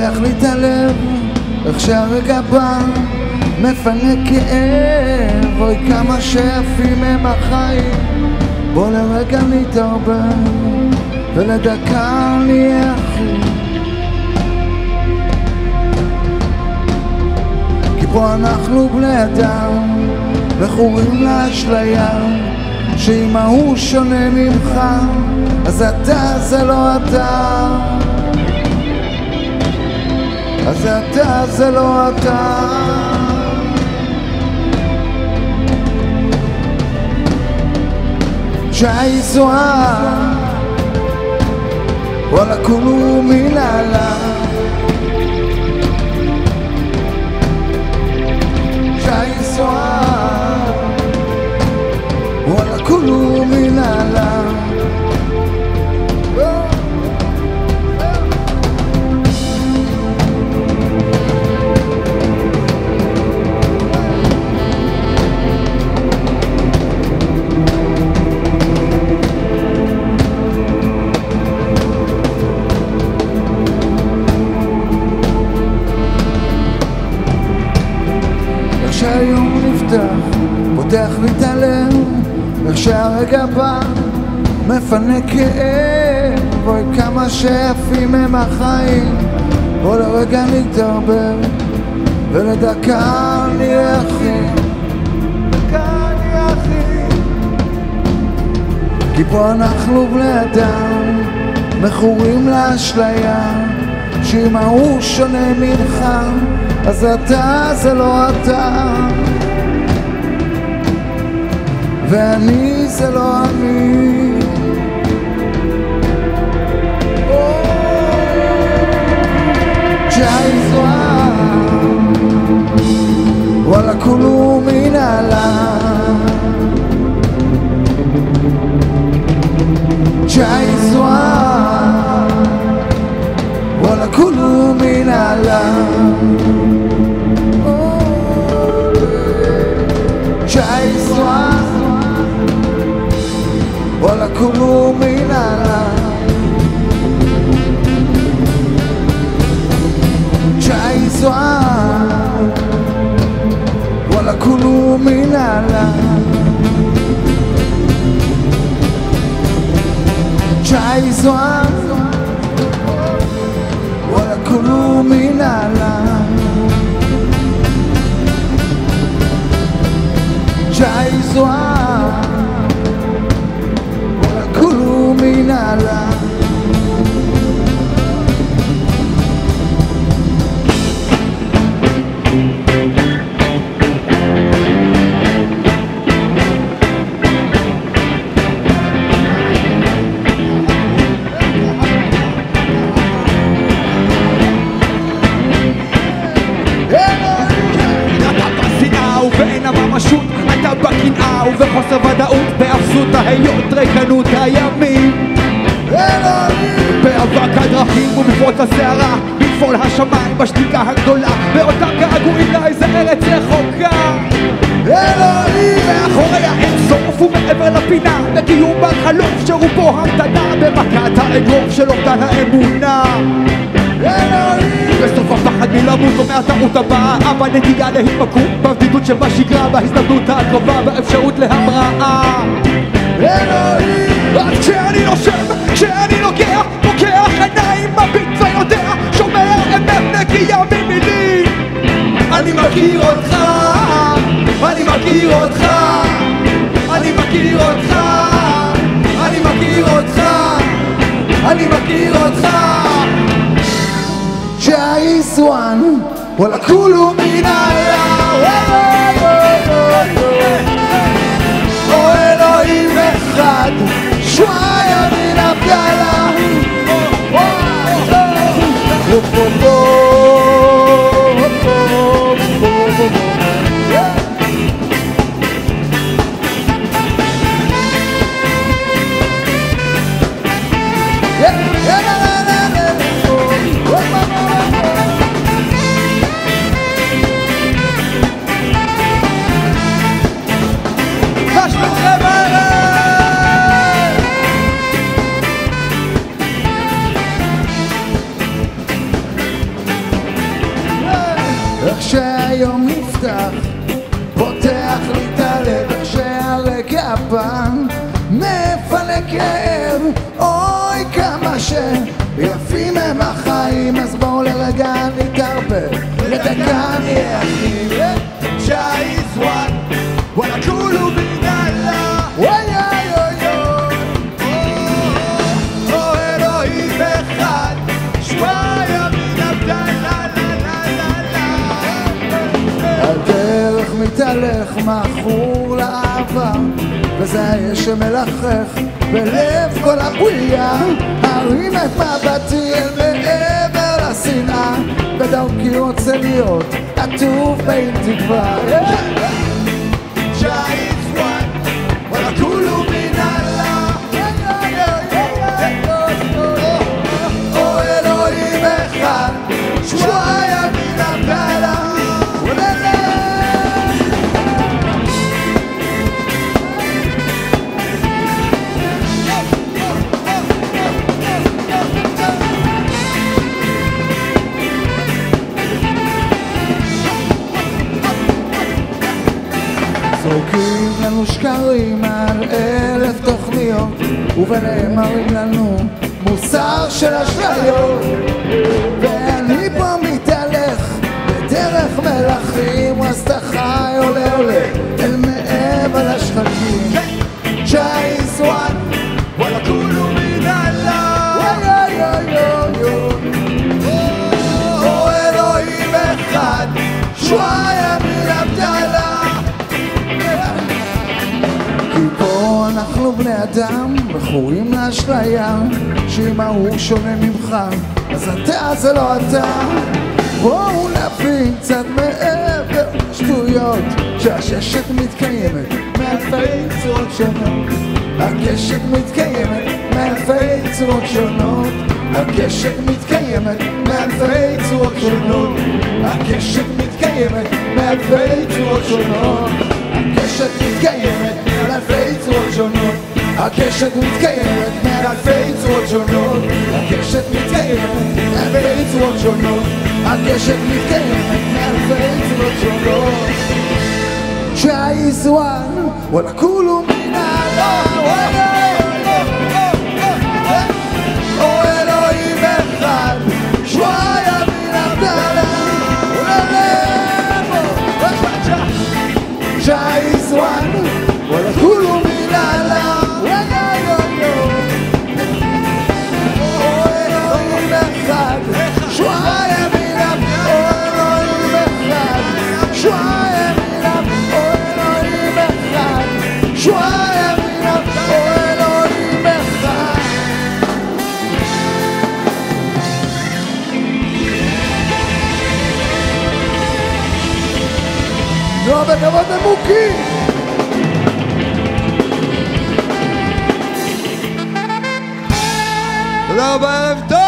תחליט הלב, עכשיו הגבה מפנה כאב. אוי כמה שעפים הם החיים, בוא לרגע נתערבב ולדקה נהיה אחים. כי פה אנחנו בני אדם מכורים לאשליה שאם ההוא שונה ממך אז אתה זה לא אתה, אז אתה זה לא אתה. جاي زوار ولا كلو ملالا جاي زوار ولا كلو ملالا שהיום נפתח, פותח מתעלם, איך שהרגע בא, מפנה כאב. בואי כמה שעפים הם החיים, בוא לרגע נתערבב ולדקה נהיה אחים, דקה נהיה אחים. כי פה אנחנו בני אדם מכורים לאשליה שאם ההוא שונה ממך אז אתה זה לא אתה, ואני זה לא אני. جاي زوار ولا كلو من على جاي زوار ولا كلو من على ولا كلو من على جاي زوار ولا كلو من على جاي زوار ولا كلو من على جاي زوار Minala וחוסר ודאות באפסות ההיות ריקנות הימים באבק הדרכים ובפרוץ הסערה בנפול השמיים בשתיקה הגדולה באותם געגועים לאיזה ארץ רחוקה אלוהים מאחוריה אין סוף ומעבר לפינה לקיום החלוף שרובו המתנה במכת האגרוף של אובדן האמונה אלוהים בסוף הפחד מלמות ומהטעות הבאה אבל נטייה להתמכרות בבדידות שבשגרה בהזדמנות הקרובה באפשרות להמראה אלוהים עד כשאני נושם כשאני נוגע פוקח עיניים מביט ויודע שומע אמת נקייה ממילים אני מכיר אותך אני מכיר אותך אני מכיר אותך אני מכיר אותך אני מכיר אותך جاي زوار ولا كلو من على אלוהים אחד שוויה מן הבדלה לבן מפנקר, אוי כמה שיפים הם החיים, אז בואו לרגע נתערבב לדקה נהיה אחים. Jai is one, ولا كله بدلا ويا يو يو أو إلهي واحد شوية من بدلا لا لا لا لا הדרך מתהלך מאחור לעבר וזה שמלחך בלב כל הבויה הרים את מבטי אל מעבר לשנאה ודרכי רוצה להיות עטוף בין תקווה זורקים לנו שקרים על 1000 תוכניות וביניהם מראים לנו מוסר של אשליות ואני פה מתהלך בדרך מלכים אז אתה חי עולה עולה אל מעבר לשחקים Jai is one ولا كله من الله או אלוהים אחד שוויה מן הבדלה אנחנו בני אדם, בחורים לאשליה שאם ההוא שונה ממך, אז אתה זה לא אתה בואו נבין קצת מעבר שטויות שהששת מתקיימת מאלפי צורות שונות הקשת מתקיימת מאלפי צורות שונות הקשת מתקיימת מאלפי צורות שונות הקשת מתקיימת מאלפי צורות שונות הקשת מתקיימת מאלפי צורות שונות הקשת מתקיימת מאלפי צורות שונות הקשת מתקיימת מאלפי צורות שונות הקשת מתקיימת מאלפי צורות שונות Jai is one ولا كله من الله או אלוהים אחד שוויה מן הבדלה Jai is one ولا كله من الله או אלוהים אחד שוויה מן הבדלה בכבוד למוקי תודה רבה, ערב טוב.